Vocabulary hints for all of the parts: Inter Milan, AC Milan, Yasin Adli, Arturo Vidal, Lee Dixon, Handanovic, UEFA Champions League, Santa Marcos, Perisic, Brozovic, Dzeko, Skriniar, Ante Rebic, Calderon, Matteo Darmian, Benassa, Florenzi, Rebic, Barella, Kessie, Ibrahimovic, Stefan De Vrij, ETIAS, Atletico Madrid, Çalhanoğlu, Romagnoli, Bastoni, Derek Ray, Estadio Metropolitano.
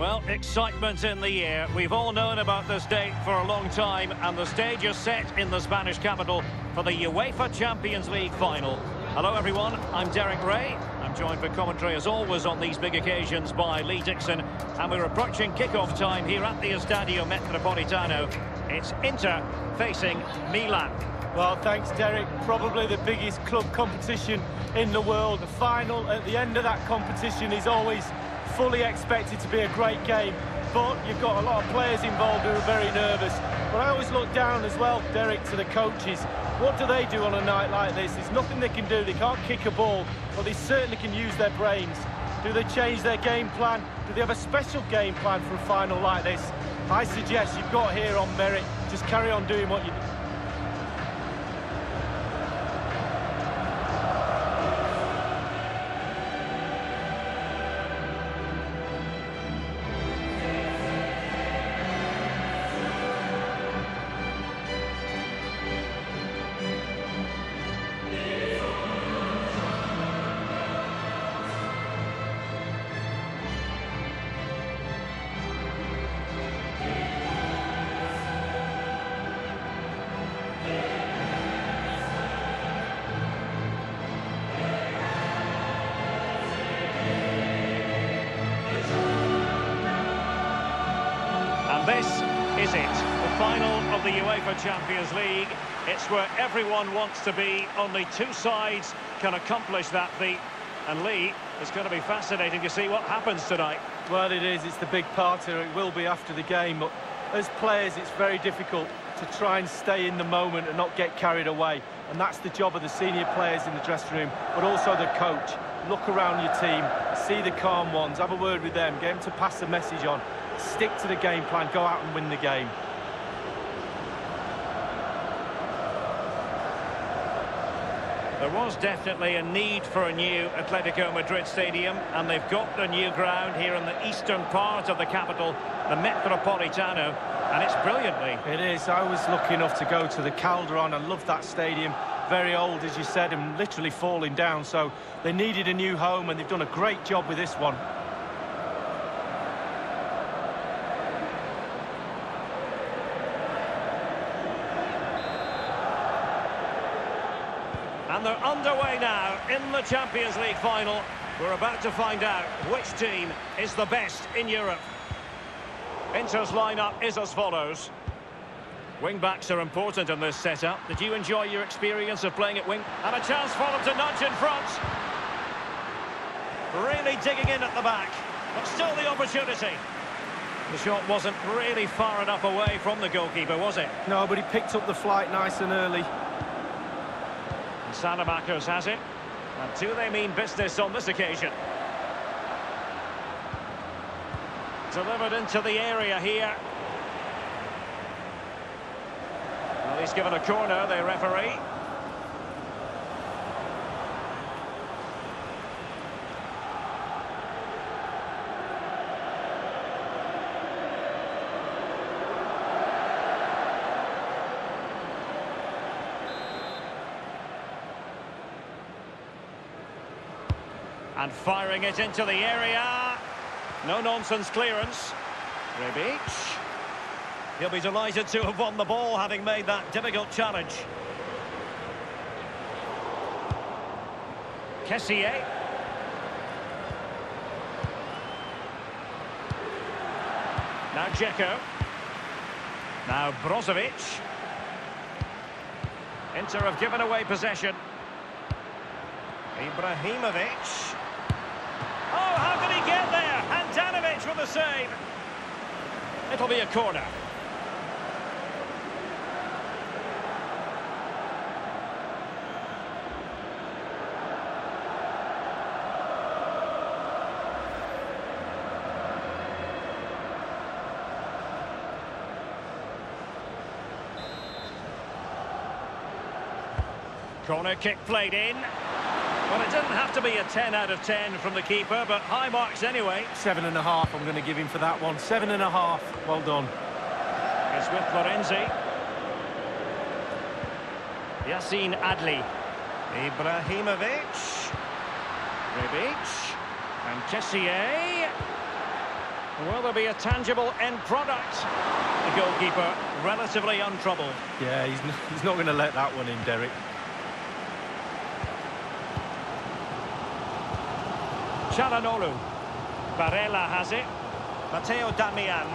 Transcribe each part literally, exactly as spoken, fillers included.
Well, excitement in the air. We've all known about this date for a long time, and the stage is set in the Spanish capital for the UEFA Champions League final. Hello, everyone. I'm Derek Ray. I'm joined for commentary, as always, on these big occasions by Lee Dixon, and we're approaching kickoff time here at the Estadio Metropolitano. It's Inter facing Milan. Well, thanks, Derek. Probably the biggest club competition in the world. The final at the end of that competition is always fully expected to be a great game, but you've got a lot of players involved who are very nervous. But I always look down as well, Derek, to the coaches. What do they do on a night like this? There's nothing they can do. They can't kick a ball, but they certainly can use their brains. Do they change their game plan? Do they have a special game plan for a final like this? I suggest you've got here on merit. Just carry on doing what you do. This is it, the final of the UEFA Champions League. It's where everyone wants to be. Only two sides can accomplish that feat. And Lee, it's going to be fascinating to see what happens tonight. Well, it is. It's the big party. It will be after the game. But as players, it's very difficult to try and stay in the moment and not get carried away. And that's the job of the senior players in the dressing room, but also the coach. Look around your team, see the calm ones, have a word with them, get them to pass a message on. Stick to the game plan, go out and win the game. There was definitely a need for a new Atletico Madrid stadium, and they've got the new ground here in the eastern part of the capital, the Metropolitano, and it's brilliantly. It is. I was lucky enough to go to the Calderon. I love that stadium. Very old, as you said, and literally falling down, so they needed a new home, and they've done a great job with this one. And they're underway now in the Champions League final. We're about to find out which team is the best in Europe. Inter's lineup is as follows. Wing-backs are important in this setup. Did you enjoy your experience of playing at wing? And a chance for them to nudge in front. Really digging in at the back, but still the opportunity. The shot wasn't really far enough away from the goalkeeper, was it? No, but he picked up the flight nice and early. Santa Marcos has it, and do they mean business on this occasion? Delivered into the area here. Well, he's given a corner, the referee. And firing it into the area. No-nonsense clearance. Rebic. He'll be delighted to have won the ball, having made that difficult challenge. Kessie. Now Dzeko. Now Brozovic. Inter have given away possession. Ibrahimovic. Oh, how did he get there? Handanovic with the save. It'll be a corner. Corner kick played in. Well, it didn't have to be a ten out of ten from the keeper, but high marks anyway. Seven and a half, I'm going to give him for that one. Seven and a half, well done. It's with Florenzi. Yasin Adli. Ibrahimovic. Rebic. And Kessie. Will there be a tangible end product? The goalkeeper relatively untroubled. Yeah, he's, n he's not going to let that one in, Derek. Çalhanoğlu. Barella has it. Matteo Darmian.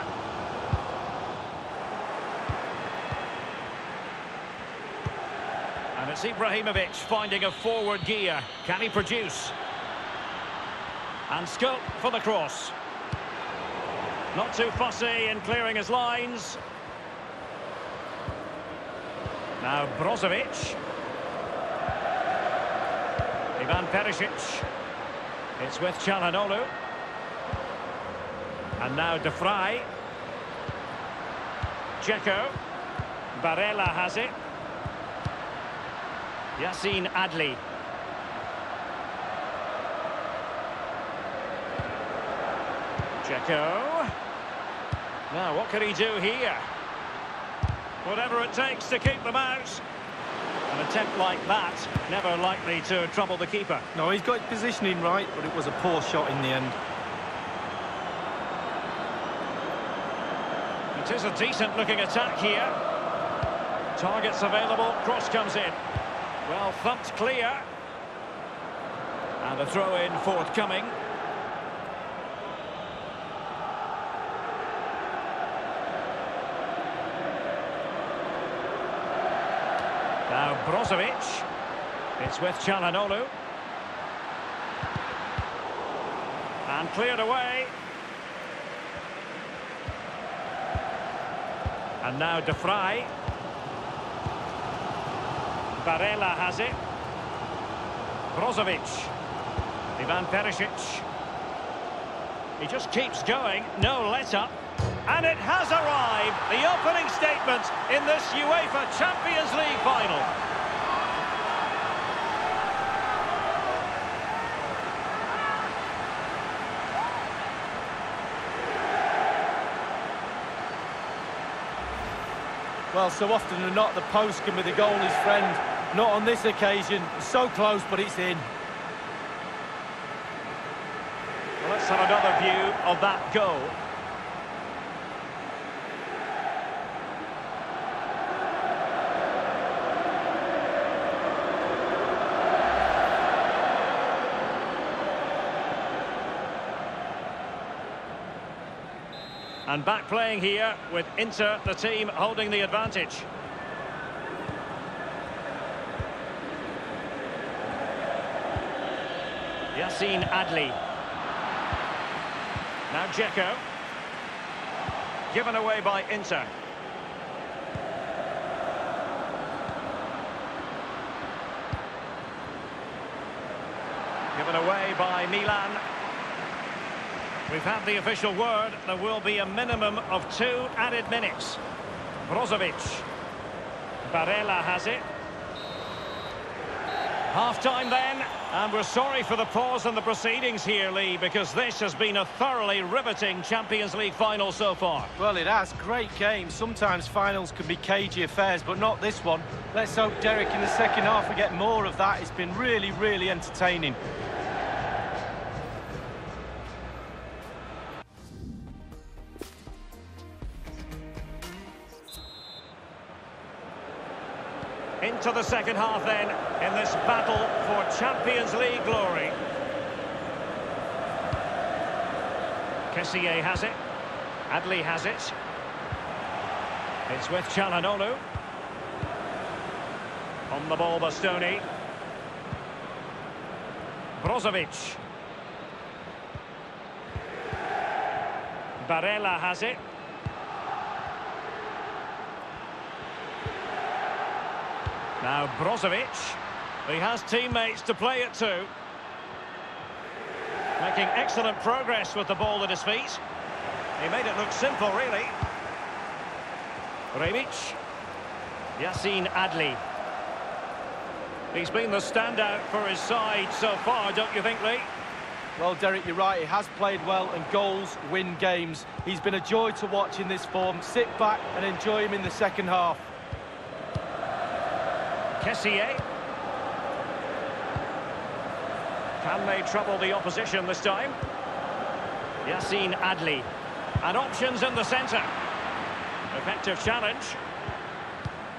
And it's Ibrahimovic finding a forward gear. Can he produce? And scope for the cross. Not too fussy in clearing his lines. Now Brozovic. Ivan Perisic. It's with Çalhanoğlu. And now De Vrij. Dzeko. Barella has it. Yasin Adli. Dzeko. Now, what can he do here? Whatever it takes to keep them out. An attempt like that, never likely to trouble the keeper. No, he's got positioning right, but it was a poor shot in the end. It is a decent-looking attack here. Targets available, cross comes in. Well, thumped clear. And a throw-in forthcoming. Now Brozovic, it's with Çalhanoğlu, and cleared away, and now De Vrij. Barella has it. Brozovic, Ivan Perisic, he just keeps going, no let up. And it has arrived, the opening statement in this UEFA Champions League final. Well, so often than not, the post can be the goalie's friend. Not on this occasion. So close, but it's in. Well, let's have another view of that goal. And back playing here with Inter, the team holding the advantage. Yasin Adli. Now Dzeko. Given away by Inter. Given away by Milan. We've had the official word. There will be a minimum of two added minutes. Brozovic. Barella has it. Half-time then. And we're sorry for the pause and the proceedings here, Lee, because this has been a thoroughly riveting Champions League final so far. Well, it has. Great game. Sometimes finals can be cagey affairs, but not this one. Let's hope, Derek, in the second half we get more of that. It's been really, really entertaining. Into the second half then, in this battle for Champions League glory. Kessie has it. Adli has it. It's with Çalhanoğlu. On the ball, Bastoni. Brozovic. Barella has it. Now Brozovic, he has teammates to play it to. Making excellent progress with the ball at his feet. He made it look simple, really. Rebic. Yasin Adli. He's been the standout for his side so far, don't you think, Lee? Well, Derek, you're right. He has played well, and goals win games. He's been a joy to watch in this form. Sit back and enjoy him in the second half. Kessie. Can they trouble the opposition this time? Yasin Adli. And options in the centre. Effective challenge.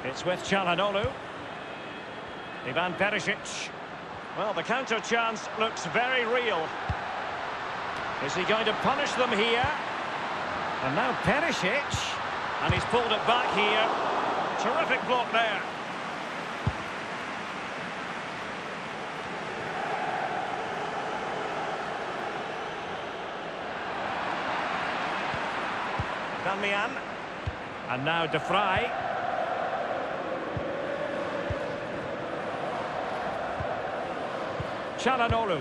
It's with Çalhanoğlu. Ivan Perisic. Well, the counter chance looks very real. Is he going to punish them here? And now Perisic. And he's pulled it back here. Terrific block there. Darmian. And now De Vrij. Çalhanoğlu.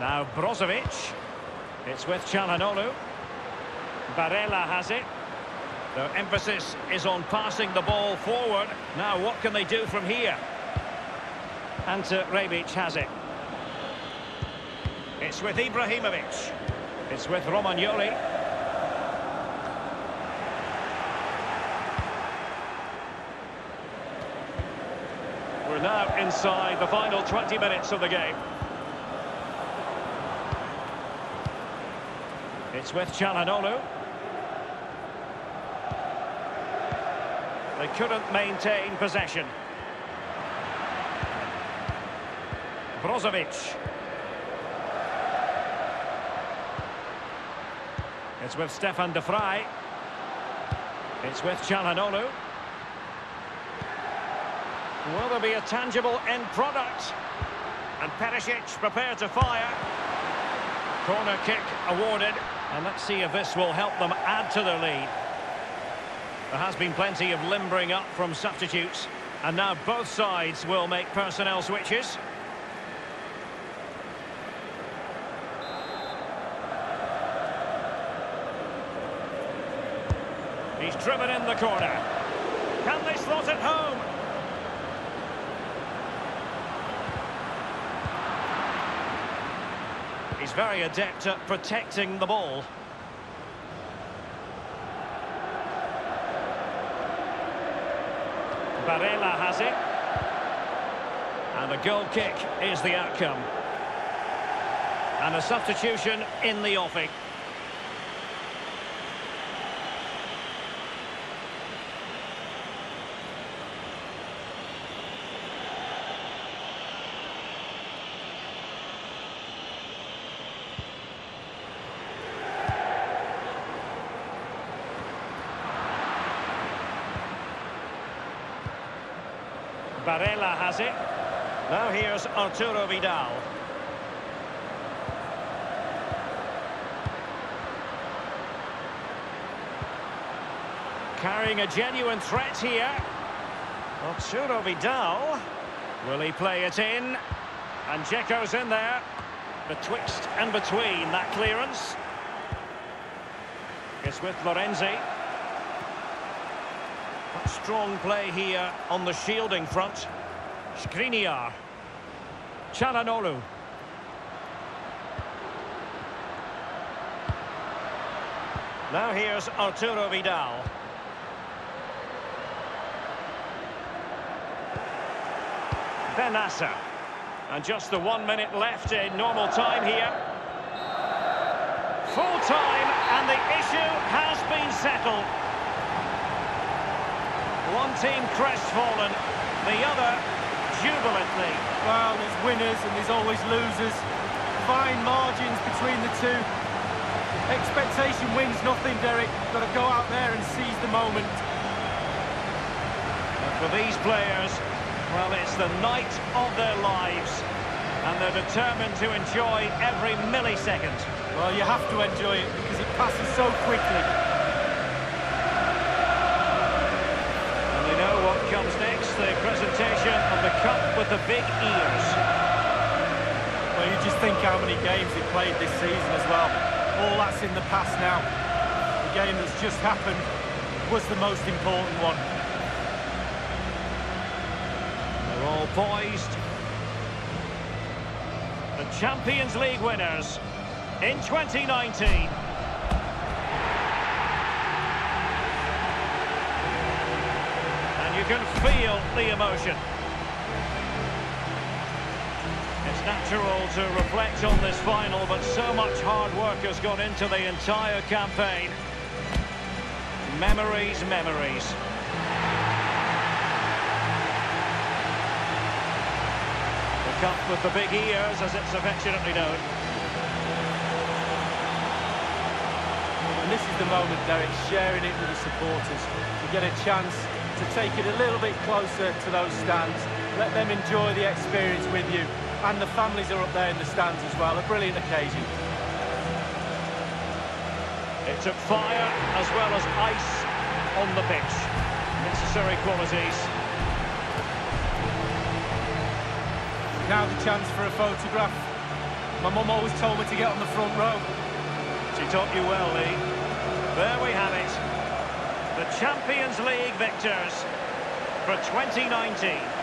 Now Brozovic. It's with Çalhanoğlu. Barella has it. Their emphasis is on passing the ball forward. Now, what can they do from here? Ante Rebic has it. It's with Ibrahimovic. It's with Romagnoli. We're now inside the final twenty minutes of the game. It's with Çalhanoğlu. They couldn't maintain possession. Brozovic. It's with Stefan De Vrij. It's with Çalhanoğlu. Will there be a tangible end product? And Perisic prepared to fire. Corner kick awarded. And let's see if this will help them add to their lead. There has been plenty of limbering up from substitutes, and now both sides will make personnel switches. He's driven in the corner. Can they slot it home? He's very adept at protecting the ball. Barella has it. And a goal kick is the outcome. And a substitution in the offing. Barella has it. Now here's Arturo Vidal. Carrying a genuine threat here. Arturo Vidal. Will he play it in? And Dzeko's in there. Betwixt and between that clearance. It's with Florenzi. Strong play here on the shielding front. Skriniar. Çalhanoğlu. Now here's Arturo Vidal. Benassa. And just the one minute left in normal time here. Full time, and the issue has been settled. One team crestfallen, the other jubilantly. Well, there's winners and there's always losers. Fine margins between the two. Expectation wins nothing, Derek. Got to go out there and seize the moment. And for these players, well, it's the night of their lives. And they're determined to enjoy every millisecond. Well, you have to enjoy it because it passes so quickly. Comes next, the presentation of the cup with the big ears. Well, you just think how many games he played this season as well. All that's in the past now. The game that's just happened was the most important one. They're all poised. The Champions League winners in twenty nineteen. You can feel the emotion. It's It's natural to reflect on this final, but so much hard work has gone into the entire campaign. Memories, memories. The cup with the big ears, as it's affectionately known. And this is the moment, Derek, sharing it with the supporters. You get a chance to take it a little bit closer to those stands. Let them enjoy the experience with you. And the families are up there in the stands as well. A brilliant occasion. It took fire as well as ice on the pitch. Necessary qualities. Now the chance for a photograph. My mum always told me to get on the front row. She taught you well, Lee. There we have it. The Champions League victors for twenty nineteen.